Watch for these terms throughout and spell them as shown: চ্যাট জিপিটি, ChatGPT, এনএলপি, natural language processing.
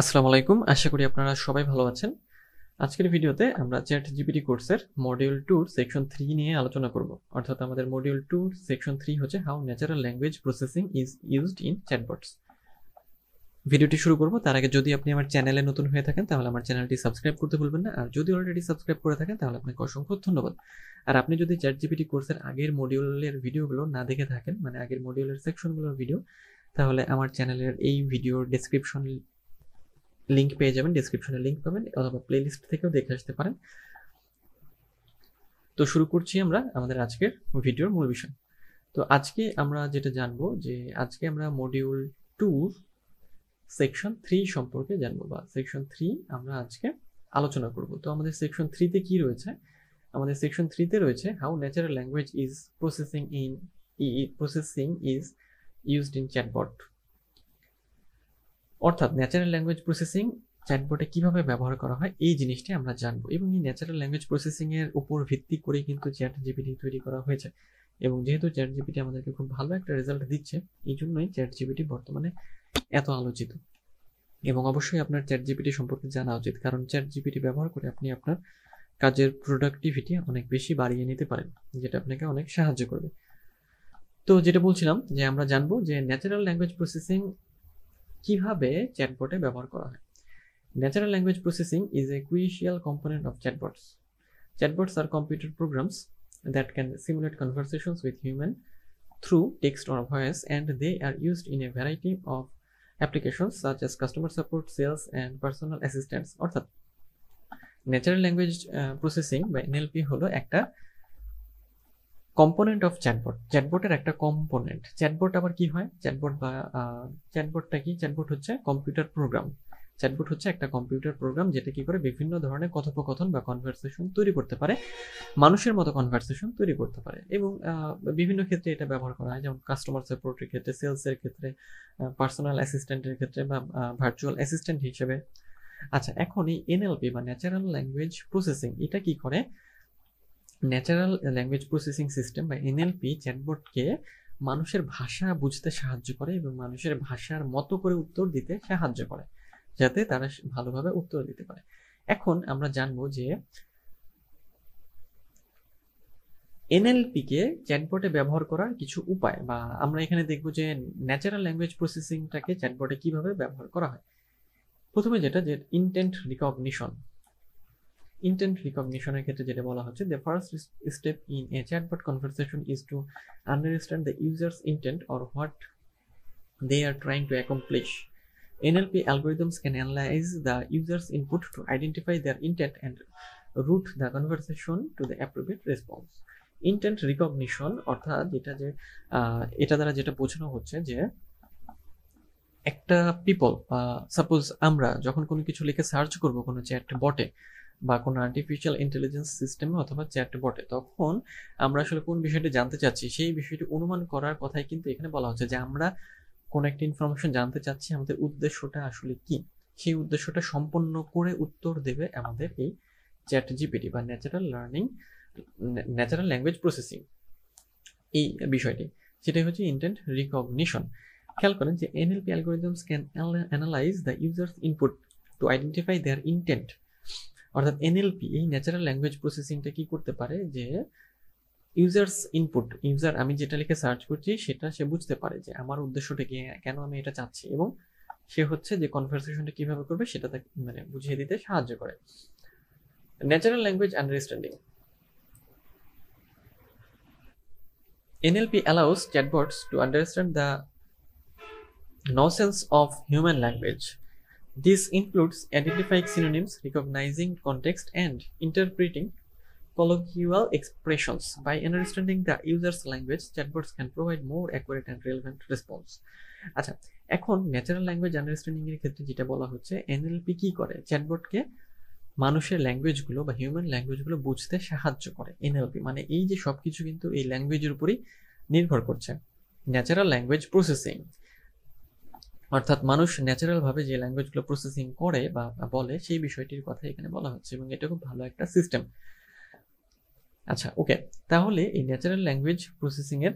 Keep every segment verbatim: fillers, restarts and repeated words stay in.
আসসালামু আলাইকুম, আশা করি আপনারা সবাই ভালো আছেন। আজকের ভিডিওতে আমরা চ্যাট জিপিটি কোর্সের মডিউল টু সেকশন থ্রি নিয়ে আলোচনা করব। অর্থাৎ আমাদের মডিউল টু সেকশন থ্রি হচ্ছে how natural language processing is used in chatbots. ভিডিওটি শুরু করব তার আগে যদি আপনি আমার চ্যানেলে নতুন হয়ে থাকেন তাহলে আমার চ্যানেলটি সাবস্ক্রাইব করতে ভুলবেন না, আর যদি অলরেডি সাবস্ক্রাইব করে থাকেন তাহলে আপনাকে অসংখ্য ধন্যবাদ। আর আপনি যদি চ্যাট জিপিটি কোর্সের আগের মডিউলের ভিডিওগুলো না দেখে থাকেন, মানে আগের মডিউলের সেকশনগুলোর ভিডিও, তাহলে আমার চ্যানেলের এই ভিডিওর ডেসক্রিপশন লিঙ্ক পেয়ে যাবেন, ডেসক্রিপশনে লিঙ্ক পাবেন, অথবা প্লেলিস্ট থেকেও দেখে আসতে পারেন। তো শুরু করছি আমরা আমাদের আজকের ভিডিওর মূল বিষয়। তো আজকে আমরা যেটা জানবো, যে আজকে আমরা মডিউল টু সেকশন থ্রি সম্পর্কে জানবো, বা সেকশন থ্রি আমরা আজকে আলোচনা করব। তো আমাদের সেকশন থ্রিতে কি রয়েছে? আমাদের সেকশন থ্রিতে রয়েছে how natural language is processing in processing is used in chatbot. অর্থাৎ ন্যাচারাল ল্যাঙ্গুয়েজ প্রসেসিং চ্যাটবটে কিভাবে ব্যবহার করা হয় এই জিনিসটি আমরা জানবো, এবং এই ন্যাচারাল ল্যাঙ্গুয়েজ প্রসেসিং এর উপর ভিত্তি করে কিন্তু চ্যাট জিপিটি তৈরি করা হয়েছে। এবং যেহেতু চ্যাট জিপিটি আমাদেরকে খুব ভালো একটা রেজাল্ট দিচ্ছে, এই জন্যই চ্যাট জিপিটি বর্তমানে এত আলোচিত। এবং অবশ্যই আপনার চ্যাট জিপিটি সম্পর্কে জানা উচিত, কারণ চ্যাট জিপিটি ব্যবহার করে আপনি আপনার কাজের প্রোডাক্টিভিটি অনেক বেশি বাড়িয়ে নিতে পারেন, যেটা আপনাকে অনেক সাহায্য করবে। তো যেটা বলছিলাম, যে আমরা জানবো যে ন্যাচারাল ল্যাঙ্গুয়েজ প্রসেসিং কিভাবে চ্যাটবটে ব্যবহার করা হয়। Natural language processing is a crucial component of chatbots. Chatbots are computer programs that can simulate conversations with human through text or voice, and they are used in a variety of applications such as customer support, sales and personal assistance. অর্থাৎ natural language processing বা এনএলপি হলো একটা component of chatbot, চ্যাটবটের একটা component. Chatbot আবার কি হয়? Chatbot বা চ্যাটবটটা কি? চ্যাটবট হচ্ছে কম্পিউটার প্রোগ্রাম। চ্যাটবট হচ্ছে একটা কম্পিউটার প্রোগ্রাম যেটা কি করে বিভিন্ন ধরনের কথোপকথন বা কনভারসেশন তৈরি করতে পারে, মানুষের মতো কনভারসেশন তৈরি করতে পারে, এবং বিভিন্ন ক্ষেত্রে এটা ব্যবহার করা হয়, যেমন কাস্টমার সাপোর্টের ক্ষেত্রে, সেলসের ক্ষেত্রে, পার্সোনাল অ্যাসিস্ট্যান্টের ক্ষেত্রে, বা ভার্চুয়াল অ্যাসিস্ট্যান্ট হিসেবে। আচ্ছা, এখন এই এনএলপি বা ন্যাচারাল ল্যাঙ্গুয়েজ প্রসেসিং এটা কি করে? ন্যাচারাল ল্যাঙ্গুয়েজ প্রসেসিং সিস্টেম বা এনএলপি চ্যাটবটকে মানুষের ভাষা বুঝতে সাহায্য করে এবং মানুষের ভাষার মতো করে উত্তর দিতে সাহায্য করে, যাতে তারা ভালোভাবে উত্তর দিতে পারে। এখন আমরা জানবো যে এনএলপি কে চ্যাটবটে ব্যবহার করার কিছু উপায়, বা আমরা এখানে দেখবো যে ন্যাচারাল ল্যাঙ্গুয়েজ প্রসেসিংটাকে চ্যাটবটে কিভাবে ব্যবহার করা হয়। প্রথমে যেটা, যে ইনটেন্ট রিকগনিশন। ইনটেন্ট রিকগনিশনের ক্ষেত্রে যেটা বলা হচ্ছে, the first step in a chatbot conversation is to understand the user's intent or what they are trying to accomplish. এনএলপি algorithms can analyze the user's input to identify their intent and route the conversation to the appropriate response. Intent recognition অর্থাৎ যেটা যে এটা দ্বারা যেটা বোঝানো হচ্ছে, যে একটা পিপল, সাপোজ আমরা যখন কোনো কিছু লিখে সার্চ করব কোনো চ্যাট বটে বা কোনো আর্টিফিশিয়াল ইন্টেলিজেন্স সিস্টেমে অথবা চ্যাট বটে, তখন আমরা আসলে কোন বিষয়টি জানতে চাচ্ছি সেই বিষয়টি অনুমান করার কথাই কিন্তু এখানে বলা হচ্ছে, যে আমরা কোন একটা ইনফরমেশন জানতে চাচ্ছি, আমাদের উদ্দেশ্যটা আসলে কি, সেই উদ্দেশ্যটা সম্পন্ন করে উত্তর দেবে আমাদের এই চ্যাট জিপিটি বা natural learning natural language processing. এই বিষয়টি সেটাই হচ্ছে ইনটেন্ট রিকগনিশন। খেয়াল করেন যে এনএলপি algorithms can analyse the user's input to identify their intent. অর্থাৎ এনএলপি এই ন্যাচারাল ল্যাঙ্গুয়েজ প্রসেসিংটা কি করতে পারে, যে ইউজার্স ইনপুট, ইউজার আমি যেটা লিখে সার্চ করছি সেটা সে বুঝতে পারে যে আমার উদ্দেশ্যটা কি, কেন আমি এটা চাচ্ছি, এবং সে হচ্ছে যে কনভারসেশনটা কিভাবে করবে সেটা তাকে মানে বুঝিয়ে দিতে সাহায্য করে। Natural language understanding. এনএলপি allows chatbots to understand the nuances of human language. This includes identifying synonyms, recognising context and interpreting colloquial expressions. By understanding the user's language, chatbots can provide more accurate and relevant response. আচ্ছা, এখন natural language understanding এর ক্ষেত্রে যেটা বলা হচ্ছে, এনএলপি কি করে? চ্যাটবটকে মানুষের ল্যাঙ্গুয়েজগুলো বা হিউম্যান ল্যাঙ্গুয়েজগুলো বুঝতে সাহায্য করে। এনএলপি মানে এই যে সবকিছু কিন্তু এই ল্যাঙ্গুয়েজের উপরই নির্ভর করছে, ন্যাচারাল ল্যাঙ্গুয়েজ প্রসেসিং। অর্থাৎ মানুষ ন্যাচারালভাবে যে ল্যাঙ্গুয়েজগুলো প্রসেসিং করে বা বলে সেই বিষয়টির কথা এখানে বলা হচ্ছে, এবং এটা খুব ভালো একটা সিস্টেম। আচ্ছা, ওকে, তাহলে এই ন্যাচারাল ল্যাঙ্গুয়েজ প্রসেসিং এর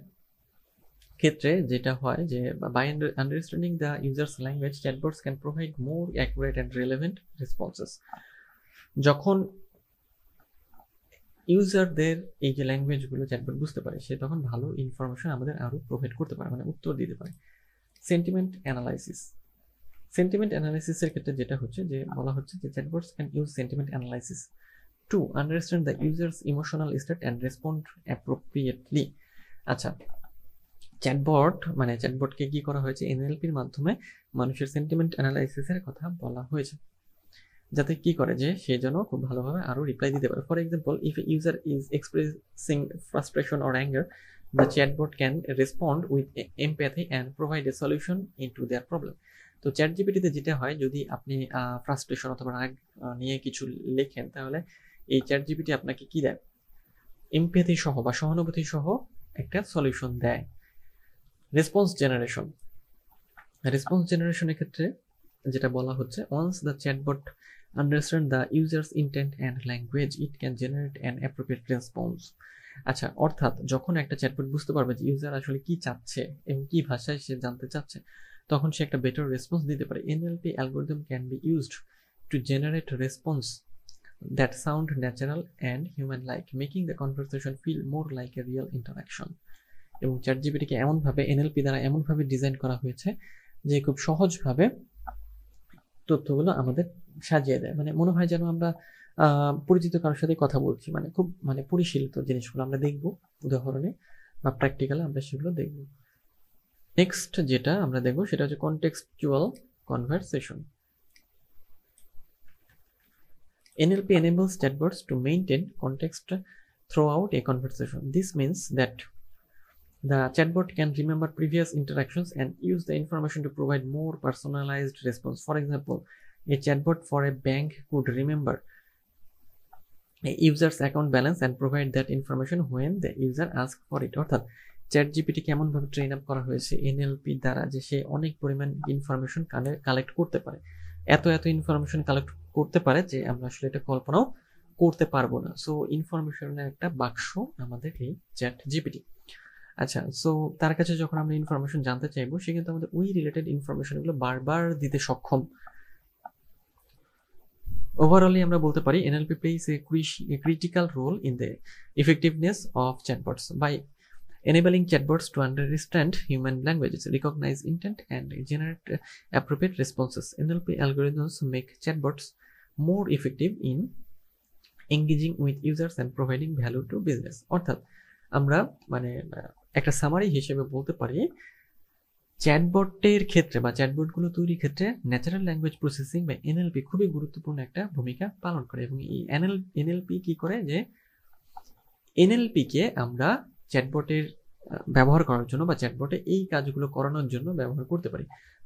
ক্ষেত্রে যেটা হয় যে by understanding the user's language, chatbots can provide more accurate and relevant responses. যখন ইউজারদের এই যে ল্যাঙ্গুয়েজ গুলো চ্যাটবট বুঝতে পারে সে তখন ভালো ইনফরমেশন আমাদের আরো প্রোভাইড করতে পারে, মানে উত্তর দিতে পারে। সেন্টিমেন্ট অ্যানালাইসিস, সেন্টিমেন্ট অ্যানালাইসিসের ক্ষেত্রে যেটা হচ্ছে যে বলা হচ্ছে যে chatbots can use sentiment analysis to understand the user's emotional state and respond appropriately. আচ্ছা, চ্যাটবট মানে চ্যাটবটকে কি করা হয়েছে, এনএলপির মাধ্যমে মানুষের সেন্টিমেন্ট অ্যানালাইসিসের কথা বলা হয়েছে যাতে কি করে যে সে যেন খুব ভালোভাবে আরও রিপ্লাই দিতে পারে। For example, if a user is expressing frustration or anger, the chatbot can respond with empathy and provide a solution in to their problem. তো চ্যাট জিপিটিতে যেটা হয়, যদি আপনি ফ্রাস্ট্রেশন অথবা রাগ নিয়ে কিছু লেখেন তাহলে এই চ্যাট জিপিটি আপনাকে কী দেয়, এমপ্যাথি সহ বা সহানুভূতি সহ একটা সলিউশন দেয়। রেসপন্স জেনারেশন, রেসপন্স জেনারেশনের ক্ষেত্রে যেটা বলা হচ্ছে, once the chatbot understand the user's intent and language, it can generate an appropriate response. আচ্ছা, অর্থাৎ যখন একটা চ্যাটবট বুঝতে পারবে যে ইউজার আসলে কি চাচ্ছে এবং কি ভাষায় সে জানতে চাচ্ছে তখন সে একটা বেটার রেসপন্স দিতে পারে। এনএলপি algorithm can be used to generate response that sound natural and human like, making the conversation feel more like a real interaction. এবং চ্যাট জিপিটিকে এমনভাবে এনএলপি দ্বারা এমনভাবে ডিজাইন করা হয়েছে যে খুব সহজভাবে তথ্যগুলো আমাদের সাজিয়ে দেয়, মানে মনে হয় যেন আমরা পরিচিত কারোর সাথে কথা বলছি, মানে খুব মানে পরিশীলিত জিনিসগুলো আমরা দেখব উদাহরণে বা প্র্যাকটিক্যালে আমরা সেগুলো দেখব। নেক্সট যেটা আমরা দেখব সেটা হচ্ছে contextual conversation. এনএলপি enables chatbots to maintain context throughout a conversation. This means that the chatbot can remember previous interactions and use the information to provide more personalized response. For example, a chatbot for a bank could remember a user's account balance and provide that information when the user asks for it. অর্থাৎ চ্যাট জিপিটি কেমন ভাবে train up করা হয়েছে এনএলপি দ্বারা যে সে অনেক পরিমাণ information collect করতে পারে, এত এত ইনফরমেশন কালেক্ট করতে পারে যে আমরা আসলে এটা কল্পনাও করতে পারবো না। সো ইনফরমেশনের একটা বাক্স আমাদের এই চ্যাট জিপিটি। আচ্ছা, সো তার কাছে যখন আমরা ইনফরমেশন জানতে চাইবো সে কিন্তু আমাদের ওই রিলেটেড ইনফরমেশনগুলো বারবার দিতে সক্ষম। Overall, আমরা বলতে পারি এনএলপি plays a critical role in the effectiveness of chatbots by enabling chatbots to understand human languages, recognize intent, and generate appropriate responses. এনএলপি algorithms make chatbots more effective in engaging with users and providing value to business. অর্থাৎ আমরা মানে একটা summary হিসেবে বলতে পারি চ্যাটবটের ক্ষেত্রে বা চ্যাটবটগুলো তৈরির ক্ষেত্রে ন্যাচারাল ল্যাঙ্গুয়েজ প্রসেসিং বা এনএলপি খুবই গুরুত্বপূর্ণ একটা ভূমিকা পালন করে। এবং এই এনএল এনএলপি কী করে যে এনএলপিকে আমরা চ্যাটবটের ব্যবহার করার জন্য বা চ্যাটবটে এই কাজগুলো করানোর জন্য ব্যবহার করতে পারি।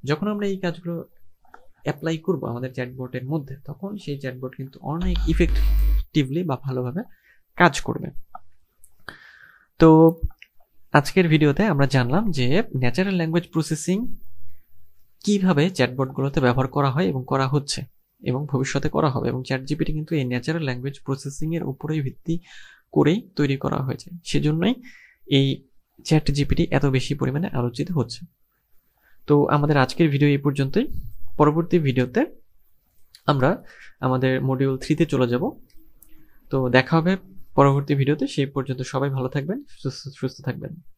যখন আমরা এই কাজগুলো অ্যাপ্লাই করব আমাদের চ্যাটবটের মধ্যে তখন সেই চ্যাটবট কিন্তু অনেক ইফেক্টিভলি বা ভালোভাবে কাজ করবে। তো আজকের ভিডিওতে আমরা জানলাম যে ন্যাচারাল ল্যাঙ্গুয়েজ প্রসেসিং কীভাবে চ্যাটবটগুলোতে ব্যবহার করা হয় এবং করা হচ্ছে এবং ভবিষ্যতে করা হবে, এবং চ্যাট জিপিটি কিন্তু এই ন্যাচারাল ল্যাঙ্গুয়েজ প্রসেসিংয়ের উপরেই ভিত্তি করেই তৈরি করা হয়েছে, সেজন্যই এই চ্যাট জিপিটি এত বেশি পরিমাণে আলোচিত হচ্ছে। তো আমাদের আজকের ভিডিও এই পর্যন্তই। পরবর্তী ভিডিওতে আমরা আমাদের মডিউল থ্রিতে চলে যাব। তো দেখা হবে পরবর্তী ভিডিওতে, সেই পর্যন্ত সবাই ভালো থাকবেন, সুস্থ থাকবেন।